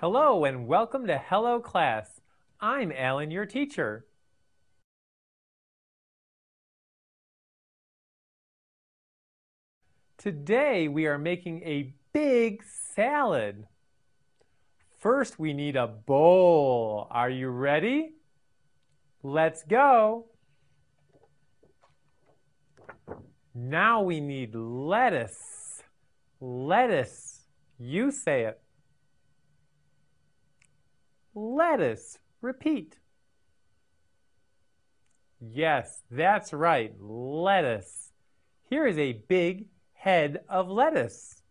Hello and welcome to Hello Class. I'm Alan, your teacher. Today we are making a big salad. First we need a bowl. Are you ready? Let's go. Now we need lettuce. Lettuce. You say it. Lettuce. Repeat. Yes, that's right. Lettuce. Here is a big head of lettuce.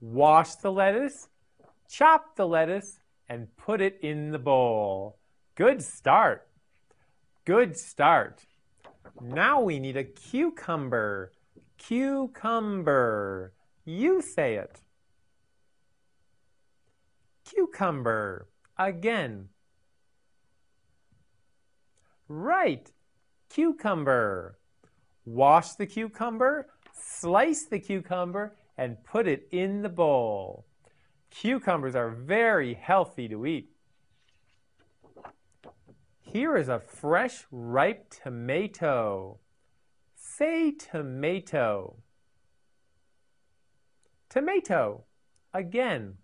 Wash the lettuce, chop the lettuce, and put it in the bowl. Good start. Good start. Now we need a cucumber. Cucumber. You say it. Cucumber. Again. Right. Cucumber. Wash the cucumber, slice the cucumber, and put it in the bowl. Cucumbers are very healthy to eat. Here is a fresh, ripe tomato. Say tomato. Tomato. Again.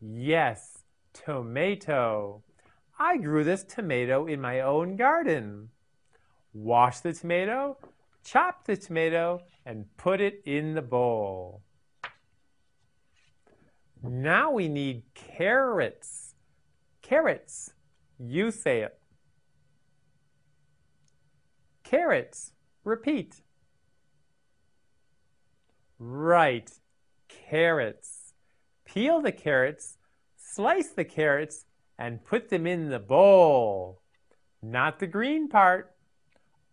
Yes, tomato. I grew this tomato in my own garden. Wash the tomato, chop the tomato, and put it in the bowl. Now we need carrots. Carrots. You say it. Carrots. Repeat. Right. Carrots. Peel the carrots, slice the carrots, and put them in the bowl. Not the green part,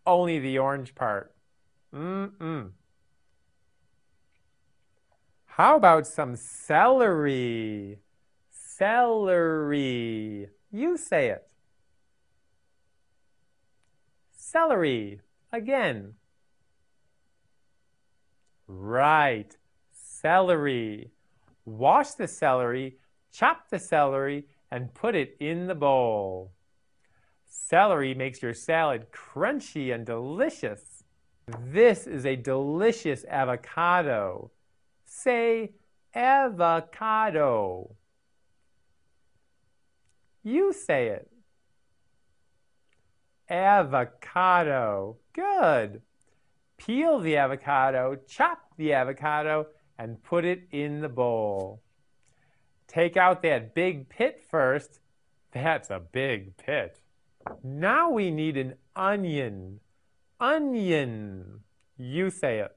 only the orange part. How about some celery? Celery. You say it. Celery. Again. Right. Celery. Wash the celery, chop the celery, and put it in the bowl. Celery makes your salad crunchy and delicious. This is a delicious avocado. Say avocado. You say it. Avocado. Good. Peel the avocado, chop the avocado, and put it in the bowl. Take out that big pit first. That's a big pit. Now we need an onion. Onion. You say it.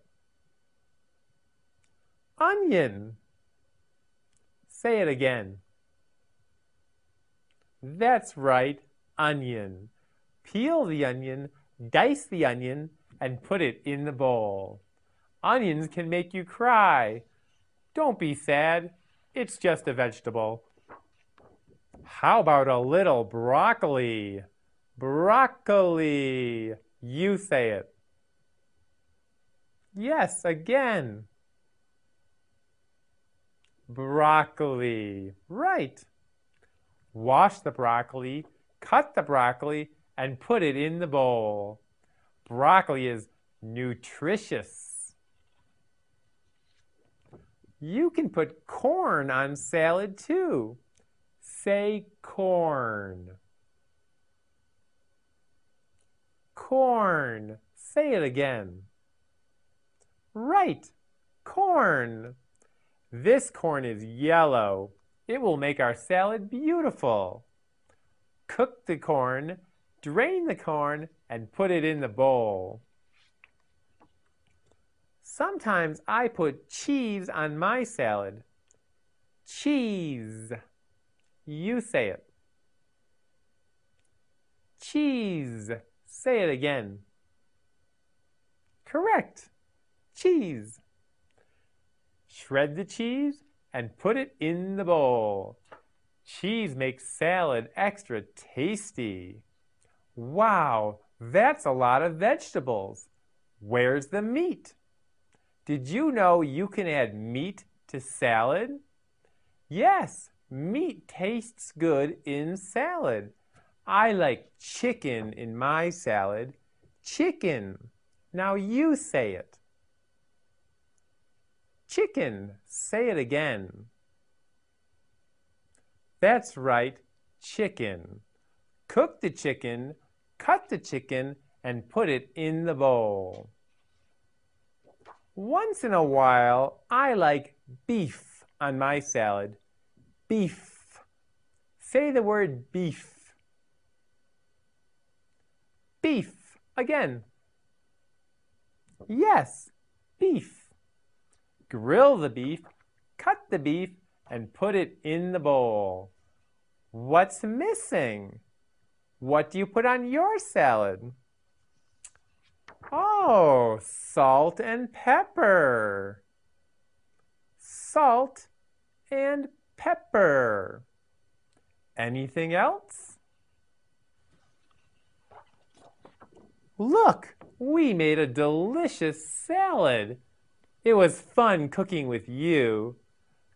Onion. Say it again. That's right, onion. Peel the onion, dice the onion, and put it in the bowl. Onions can make you cry. Don't be sad. It's just a vegetable. How about a little broccoli? Broccoli. You say it. Yes, again. Broccoli. Right. Wash the broccoli, cut the broccoli, and put it in the bowl. Broccoli is nutritious. You can put corn on salad too. Say corn. Corn. Say it again. Right. Corn. This corn is yellow. It will make our salad beautiful. Cook the corn, drain the corn, and put it in the bowl. Sometimes I put cheese on my salad. Cheese. You say it. Cheese. Say it again. Correct. Cheese. Shred the cheese and put it in the bowl. Cheese makes salad extra tasty. Wow, that's a lot of vegetables. Where's the meat? Did you know you can add meat to salad? Yes, meat tastes good in salad. I like chicken in my salad. Chicken. Now you say it. Chicken. Say it again. That's right, chicken. Cook the chicken, cut the chicken, and put it in the bowl. Once in a while, I like beef on my salad. Beef. Say the word beef. Beef. Again. Yes, beef. Grill the beef, cut the beef, and put it in the bowl. What's missing? What do you put on your salad? Oh, salt and pepper. Salt and pepper. Anything else? Look, we made a delicious salad. It was fun cooking with you.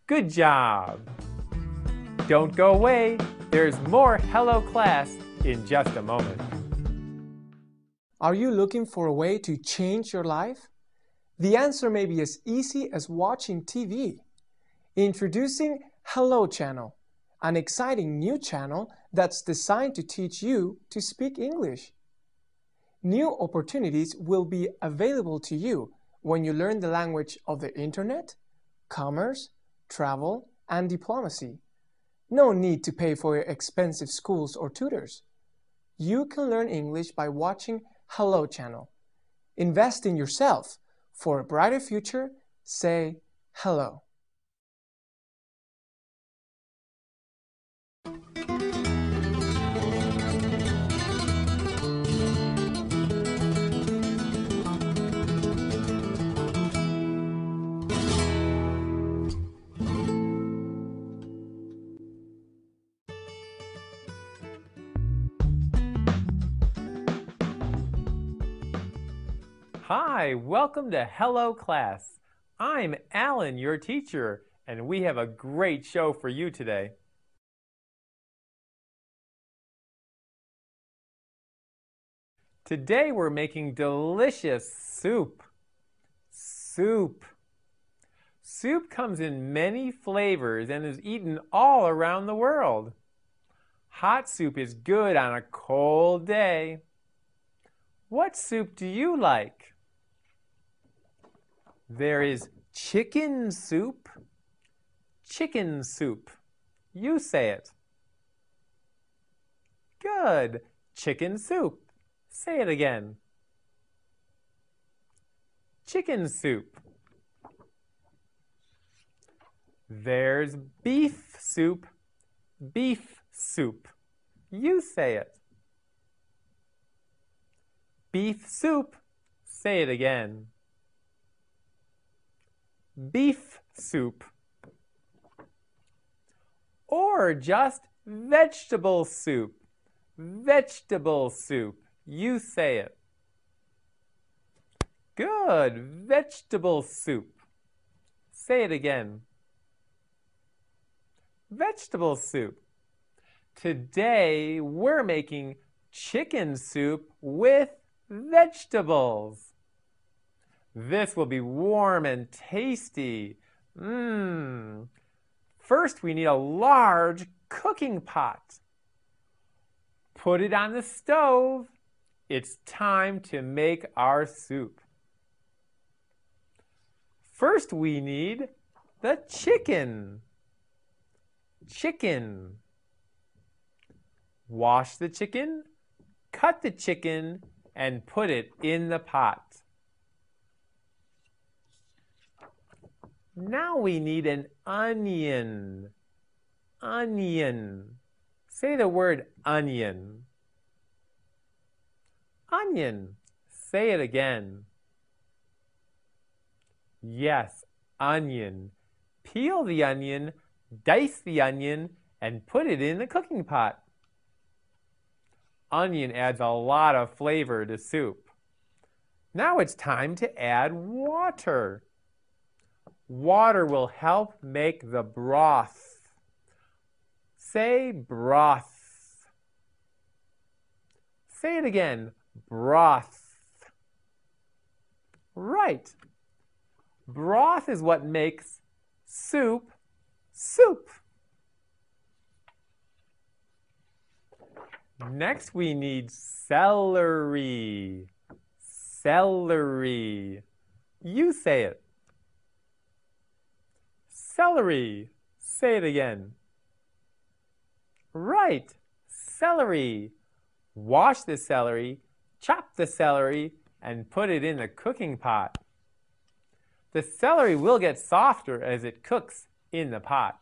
Good job. Don't go away. There's more Hello Class in just a moment. Are you looking for a way to change your life? The answer may be as easy as watching TV. Introducing Hello Channel, an exciting new channel that's designed to teach you to speak English. New opportunities will be available to you when you learn the language of the internet, commerce, travel, and diplomacy. No need to pay for your expensive schools or tutors. You can learn English by watching Hello Channel. Invest in yourself. For a brighter future, say hello. Hi, welcome to Hello Class. I'm Alan, your teacher, and we have a great show for you today. Today we're making delicious soup. Soup. Soup comes in many flavors and is eaten all around the world. Hot soup is good on a cold day. What soup do you like? There is chicken soup. Chicken soup. You say it. Good. Chicken soup. Say it again. Chicken soup. There's beef soup. Beef soup. You say it. Beef soup. Say it again. Beef soup, or just vegetable soup. Vegetable soup. You say it. Good. Vegetable soup. Say it again. Vegetable soup. Today we're making chicken soup with vegetables. This will be warm and tasty. First, we need a large cooking pot. Put it on the stove. It's time to make our soup. First, we need the chicken. Chicken. Wash the chicken, cut the chicken, and put it in the pot. Now we need an onion. Onion. Say the word onion. Onion. Say it again. Yes, onion. Peel the onion, dice the onion, and put it in the cooking pot. Onion adds a lot of flavor to soup. Now it's time to add water. Water will help make the broth. Say broth. Say it again. Broth. Right. Broth is what makes soup, soup. Next, we need celery. Celery. You say it. Celery. Say it again. Right. Celery. Wash the celery, chop the celery, and put it in the cooking pot. The celery will get softer as it cooks in the pot.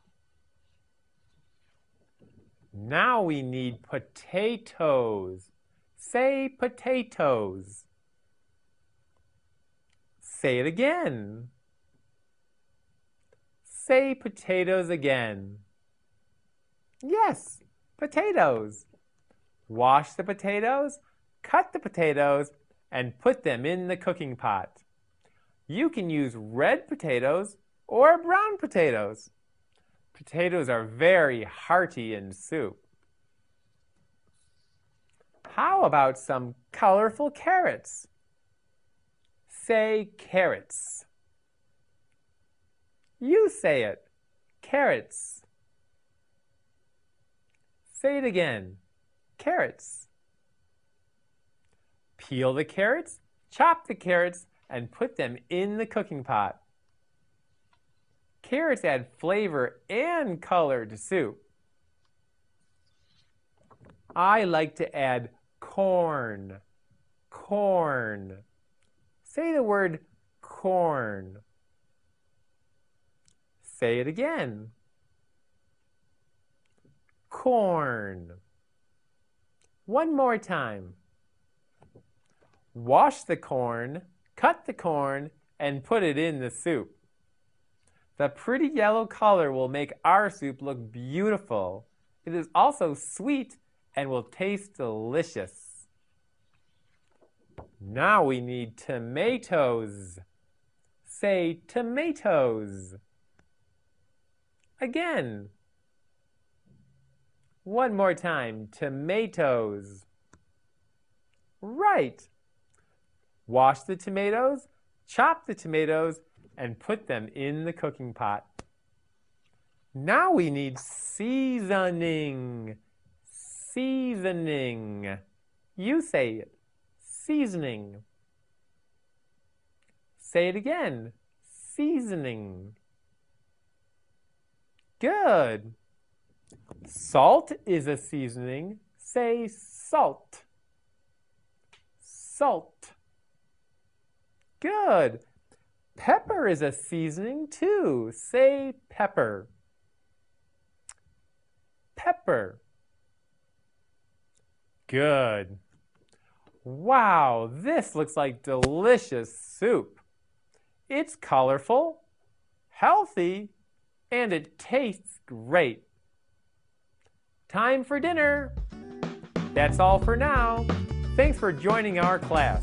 Now we need potatoes. Say potatoes. Say it again. Say potatoes again. Yes, potatoes. Wash the potatoes, cut the potatoes, and put them in the cooking pot. You can use red potatoes or brown potatoes. Potatoes are very hearty in soup. How about some colorful carrots? Say carrots. You say it. Carrots. Say it again. Carrots. Peel the carrots, chop the carrots, and put them in the cooking pot. Carrots add flavor and color to soup. I like to add corn. Corn. Say the word corn. Say it again. Corn. One more time. Wash the corn, cut the corn, and put it in the soup. The pretty yellow color will make our soup look beautiful. It is also sweet and will taste delicious. Now we need tomatoes. Say tomatoes. Again. One more time. Tomatoes. Right. Wash the tomatoes, chop the tomatoes, and put them in the cooking pot. Now we need seasoning. Seasoning. You say it. Seasoning. Say it again. Seasoning. Good. Salt is a seasoning. Say salt. Salt. Good. Pepper is a seasoning too. Say pepper. Pepper. Good. Wow, this looks like delicious soup. It's colorful, healthy, and it tastes great. Time for dinner. That's all for now. Thanks for joining our class.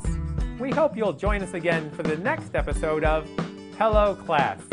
We hope you'll join us again for the next episode of Hello Class.